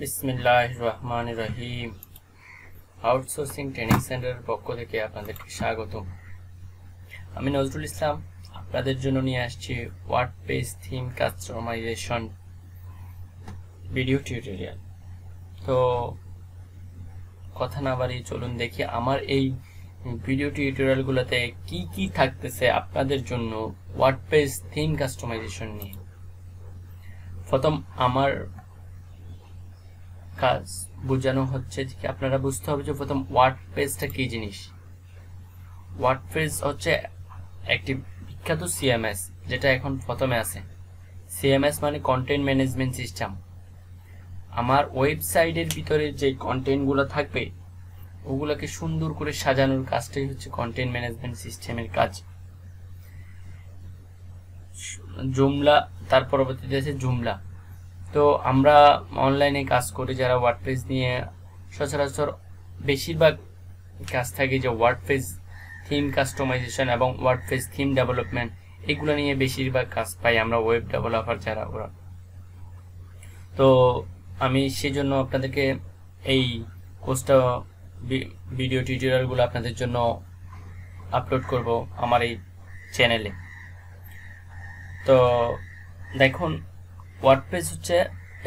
बिस्मिल्लाहिर्रहमानिर्रहीम outsourcing training centre পক্ষ থেকে আপনাদেরকে স্বাগতম আমি নজরুল ইসলাম আপনাদের জন্য নিয়ে আসছি WordPress theme customization video tutorial তো কথা না বাড়িয়ে চলুন দেখি আমার এই ভিডিও টিউটোরিয়ালগুলোতে কি কি থাকতেছে আপনাদের জন্য ওয়ার্ডপ্রেস থিম কাস্টমাইজেশন নিয়ে প্রথম আমার কাজ বোঝানো হচ্ছে যে আপনারা বুঝতে হবে যে প্রথম ওয়ার্ডপ্রেসটা কি জিনিস ওয়ার্ডপ্রেস হচ্ছে একটি বিখ্যাত সিএমএস যেটা এখন প্রথমে আছে সিএমএস মানে কন্টেন্ট ম্যানেজমেন্ট সিস্টেম আমার ওয়েবসাইটের ভিতরে যে কন্টেন্টগুলো থাকবে ওগুলোকে সুন্দর করে সাজানোর কাজটাই হচ্ছে কন্টেন্ট ম্যানেজমেন্ট সিস্টেমের কাজ জুমলা তার পরবর্তীতে আছে জুমলা তো আমরা অনলাইনে কাজ করি যারা ওয়ার্ডপ্রেস নিয়ে সচরাচর বেশিরভাগ কাজ থাকে যে ওয়ার্ডপ্রেস থিম কাস্টমাইজেশন এবং ওয়ার্ডপ্রেস থিম ডেভেলপমেন্ট এগুলো নিয়ে বেশিরভাগ কাজ পাই আমরা ওয়েব ডেভেলপার যারা ওরা তো আমি সেজন্য আপনাদেরকে এই কোর্সটা ভিডিও টিউটোরিয়ালগুলো আপনাদের জন্য আপলোড করব আমার এই চ্যানেলে তো দেখুন ওয়ার্ডপ্রেস হচ্ছে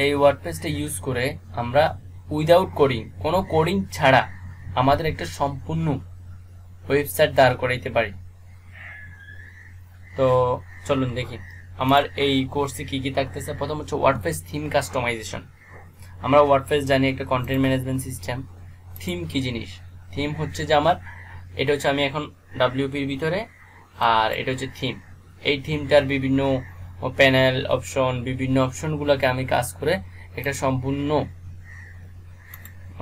এই ওয়ার্ডপ্রেসটা ইউজ করে আমরা উইদাউট কোডিং কোনো কোডিং ছাড়া আমাদের একটা সম্পূর্ণ ওয়েবসাইট দাঁড় করাইতে পারি তো চলুন দেখি আমার এই কোর্সে কি কি থাকতেছে প্রথম হচ্ছে ওয়ার্ডপ্রেস থিম কাস্টমাইজেশন আমরা ওয়ার্ডপ্রেস জানি একটা কন্টেন্ট ম্যানেজমেন্ট সিস্টেম থিম কি জিনিস থিম হচ্ছে যে আমার এটা হচ্ছে আমি এখন ডাব্লিউপির ভিতরে আর এটা হচ্ছে থিম এই থিমটার বিভিন্ন প্যানেল অপশন বিভিন্ন অপশনগুলোকে আমি কাজ করে এটা সম্পূর্ণ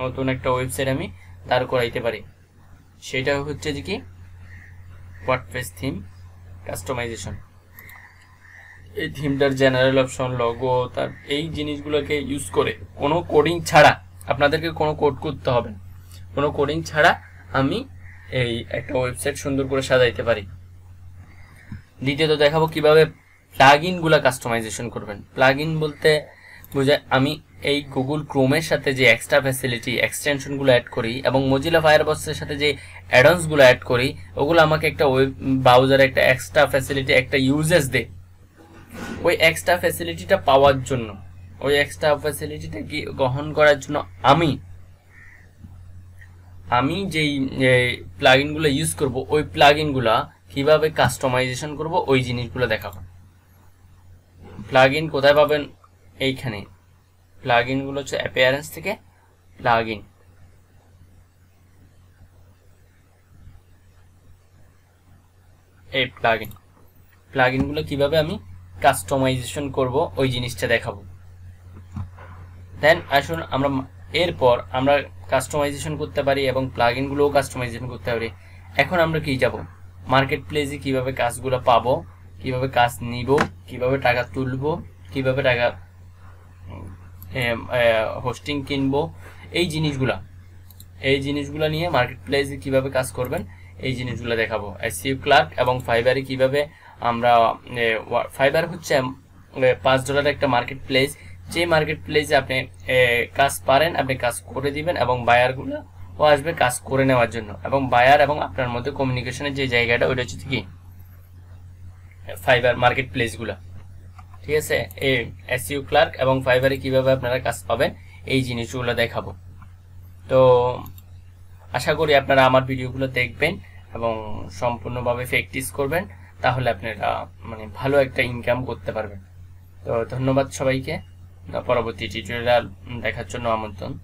নতুন একটা ওয়েবসাইট আমি দাঁড় করাইতে পারি সেটা হচ্ছে যে কি ওয়ার্ডপ্রেস থিম কাস্টমাইজেশন এই থিমটার জেনারেল অপশন লোগো তার এই জিনিসগুলোকে ইউজ করে কোনো কোডিং ছাড়া আপনাদেরকে কোনো কোড করতে হবে না কোনো কোডিং ছাড়া আমি এই একটা ওয়েবসাইট সুন্দর করে সাজাইতে পারি দ্বিতীয়ত দেখাবো কিভাবে প্লাগইনগুলো কাস্টমাইজেশন করবেন প্লাগইন বলতে বোঝায় আমি এই গুগল ক্রোমের সাথে যে এক্সট্রা ফ্যাসিলিটি এক্সটেনশনগুলো অ্যাড করি এবং মজিলা ফায়ারবক্সের সাথে যে অ্যাডঅনসগুলো অ্যাড করি ওগুলো আমাকে একটা ওয়েব ব্রাউজারে একটা এক্সট্রা ফ্যাসিলিটি একটা ইউজেস দেয় ওই এক্সট্রা ফ্যাসিলিটিটা পাওয়ার জন্য ওই এক্সট্রা ফ্যাসিলিটিটা গ্রহণ করার জন্য আমি যেই প্লাগইনগুলো ইউজ করব ওই প্লাগইনগুলো কিভাবে কাস্টমাইজেশন করব ওই জিনিসগুলো দেখাবো প্লাগইন কোথায় পাবেন এইখানে প্লাগইনগুলো হচ্ছে অ্যাপিয়ারেন্স থেকে প্লাগইন এই প্লাগইনগুলো কিভাবে আমি কাস্টমাইজেশন করব ওই জিনিসটা দেখাবো দেন আসুন আমরা এরপর আমরা কাস্টমাইজেশন করতে পারি এবং প্লাগইনগুলোও কাস্টমাইজেশন করতে পারি এখন আমরা কি যাব মার্কেট প্লেসে কিভাবে কাজগুলো পাবো কিভাবে কাজ নিব কিভাবে টাকা তুলবো কিভাবে টাকা হোস্টিং কিনবো এই জিনিসগুলা নিয়ে মার্কেটপ্লেসে কিভাবে কাজ করবেন এই জিনিসগুলো দেখাবো এসইও ক্লার্ক এবং ফাইবারে কিভাবে আমরা ফাইবার হচ্ছে $5 একটা মার্কেটপ্লেস যে মার্কেটপ্লেসে আপনি কাজ পারেন আপনি কাজ করে দিবেন এবং বায়ারগুলো ও আসবে কাজ করে নেওয়ার জন্য এবং বায়ার এবং আপনার মধ্যে কমিউনিকেশনের যে জায়গাটা ওটা হচ্ছে কি ফাইবার মার্কেটপ্লেসগুলো ঠিক আছে এই এসইও ক্লার্ক এবং ফাইবারে কিভাবে আপনারা কাজ পাবেন এই জিনিসগুলো দেখাবো তো আশা করি আপনারা আমার ভিডিওগুলো দেখবেন এবং সম্পূর্ণভাবে প্র্যাকটিস করবেন তাহলে আপনারা মানে ভালো একটা ইনকাম করতে পারবেন তো ধন্যবাদ সবাইকে পরবর্তী টিউটোরিয়াল দেখার জন্য আমন্ত্রণ